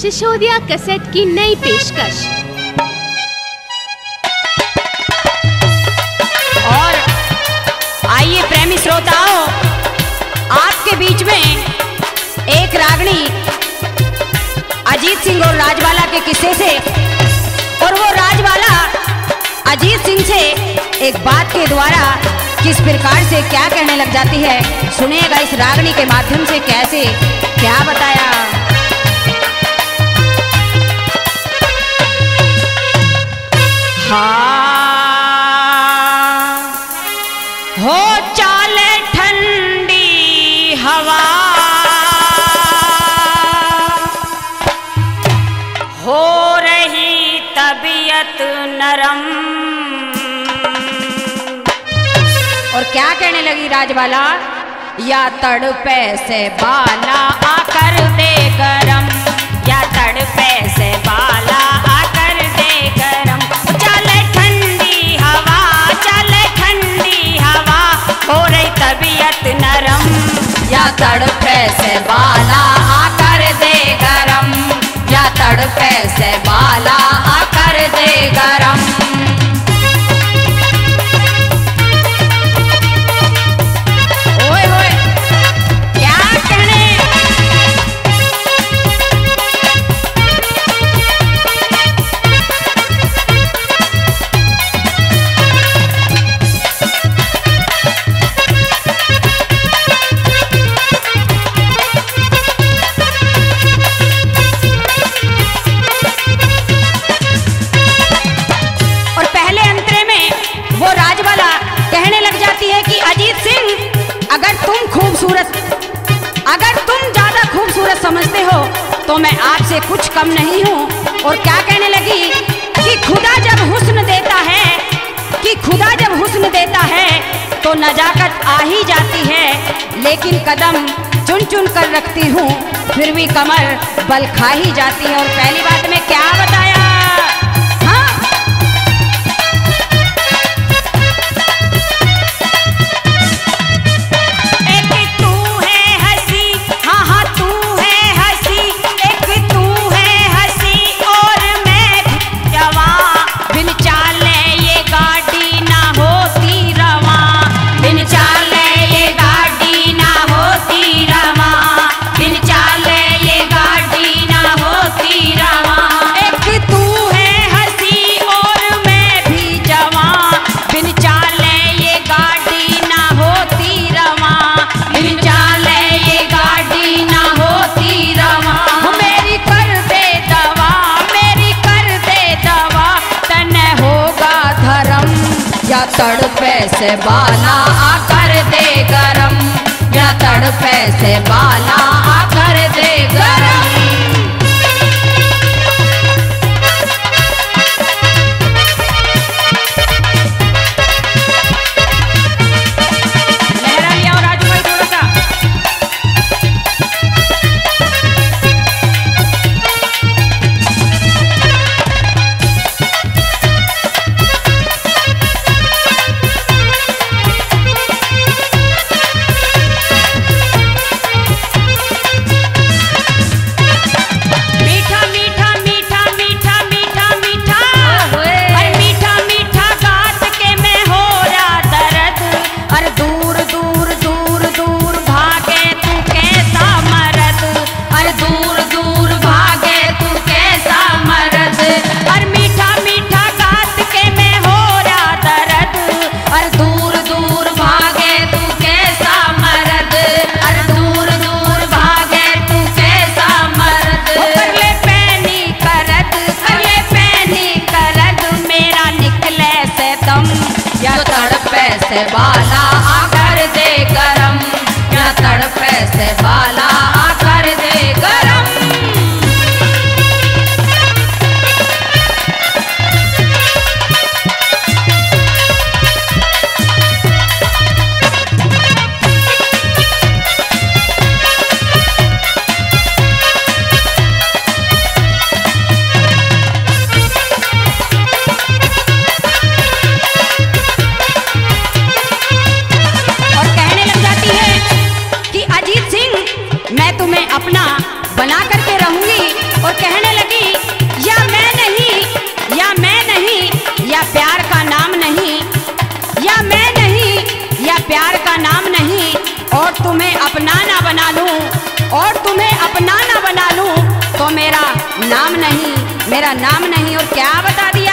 Sisodia cassette की नई पेशकश। और आइए प्रेमी श्रोताओं, आपके बीच में एक रागणी अजीत सिंह और राजबाला के किस्से से, और वो राजबाला अजीत सिंह से एक बात के द्वारा किस प्रकार से क्या कहने लग जाती है, सुनिएगा इस रागणी के माध्यम से कैसे क्या बताया। हाँ हो चाले ठंडी हवा, हो रही तबीयत नरम। और क्या कहने लगी राजबाला, या तड़पे से बाला आकर दे गरम, या तड़पे से बाला आकर दे गरम। चले ठंडी हवा, चले ठंडी हवा, हो रही तबीयत नरम। या तड़पे से बाला आकर दे गरम, या तड़पे से बाला आकर दे गरम। तो मैं आपसे कुछ कम नहीं हूँ। और क्या कहने लगी कि खुदा जब हुस्न देता है, कि खुदा जब हुस्न देता है तो नजाकत आ ही जाती है। लेकिन कदम चुन चुन कर रखती हूँ, फिर भी कमर बल खा ही जाती है। और पहली बात में क्या बताया, तड़पे से बाला आकर दे गरम, या तड़पे से बाला आकर दे गरम। लहरा लिया और राजू भाई थोड़ा सा। बाला आकर दे गरम, या तड़पे से बाला आकर दे गरम। और कहने लगी या मैं नहीं या प्यार का नाम नहीं, या मैं नहीं या प्यार का नाम नहीं, और तुम्हें अपना ना बना लूं, और तुम्हें अपना ना बना लूं तो मेरा नाम नहीं, मेरा नाम नहीं। और क्या बता दिया